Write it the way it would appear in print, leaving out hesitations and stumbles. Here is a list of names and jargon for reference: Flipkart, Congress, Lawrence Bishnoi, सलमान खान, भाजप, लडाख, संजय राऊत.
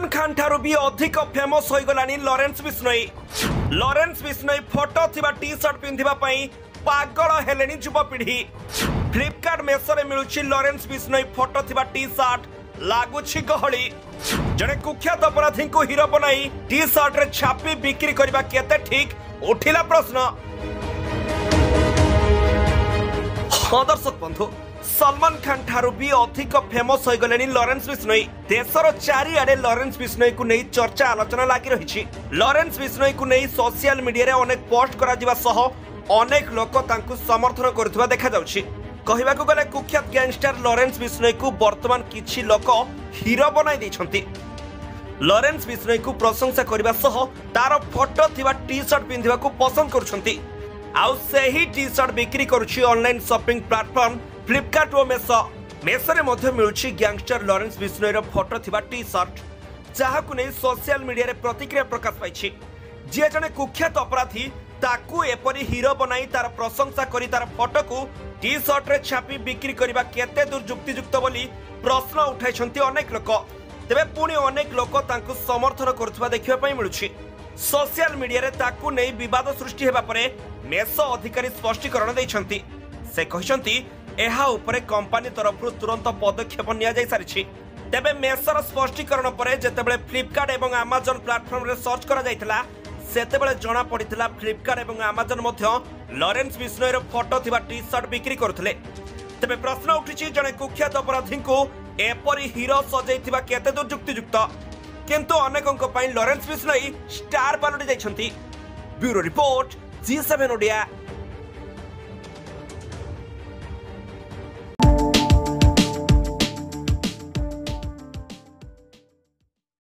सलमान खान ठारू भी अधिक फेमस हो गलानी Lawrence Bishnoi. Lawrence Bishnoi photo थिबा टी शर्ट पिंधिबा पई पागल हेलेनी युवपीढ़ी। फ्लिपकार्ट मेसरे मिलुछि लॉरेंस बिश्नोई फोटो थिबा टी शर्ट लागुछि गहली। जने कुख्यात अपराधी को हीरो बनाई टी शर्ट रे छापी बिक्री करबा केते ठीक उठिला प्रश्न। हां दर्शक बंधु, सलमान खान ठारू भी अधिक फेमस हो गले लॉरेंस बिश्नोई। देशर चारिआडे लॉरेंस बिश्नोई को नहीं चर्चा आलोचना लगी रही। लॉरेंस बिश्नोई को नहीं सोशल मीडिया रे अनेक पोस्ट करा जिवा सह अनेक लोक तांकु समर्थन करथुवा देखा जाउछि। कहिबाकु गले कुख्यात गैंगस्टर लॉरेंस बिश्नोई को वर्तमान किछि लोक हीरो बनाई दैछन्ति। लॉरेंस बिश्नोई को प्रशंसा करबा सह तार फोटो थिवा टी-शर्ट पिंधिबा को पसंद करछन्ति। आउ सेही टी-शर्ट बिक्री करूछि ऑनलाइन शॉपिंग प्लेटफॉर्म फ्लिपकार्ट और मेसरे मिलूँ गैंगस्टर लॉरेंस बिश्नोई फोटो थिबा टी शर्ट, जहाँ को नहीं सोशल मीडिया रे प्रतिक्रिया प्रकाश पाई। जी जने कुख्यात अपराधी ताकू एपरी हीरो बनाई तार प्रशंसा करी तार फोटो को टी शर्ट रे छापी बिक्री करबा केते दूर जुक्तियुक्त बोली प्रश्न उठाइछन्ति अनेक लोक। तेबे पुणी अनेक लोक तांकु समर्थन करुवा देखिबा पई मिलुछि। सोशल मीडिया रे ताकू नहीं विवाद सृष्टि हेबा परे मेसो अधिकारी स्पष्टीकरण दैछन्ति। से कहिसन्ति एहा उपरे कंपनी तरफ तुरंत पदक्षेप निया जाय सारिछि। तेबे मेसर स्पष्टीकरण पर जेतेबेले फ्लिपकार्ट एवं अमेज़न प्लेटफॉर्म रे सर्च करा जायतिला सेतेबेले जना पड़ितिला फ्लिपकार्ट एवं अमेज़न मध्ये लॉरेंस बिश्नोई रो फोटो थिबा टी-शर्ट बिक्री करथले। तेबे प्रश्न उठिछि जने कुख्यात अपराधी को एपरि हीरो सजैतिबा केते दूर युक्तियुक्त। किंतु अनेकक पई लॉरेंस बिश्नोई स्टार पालटि जायछन्ति। ब्यूरो रिपोर्ट जी7 ओडिया।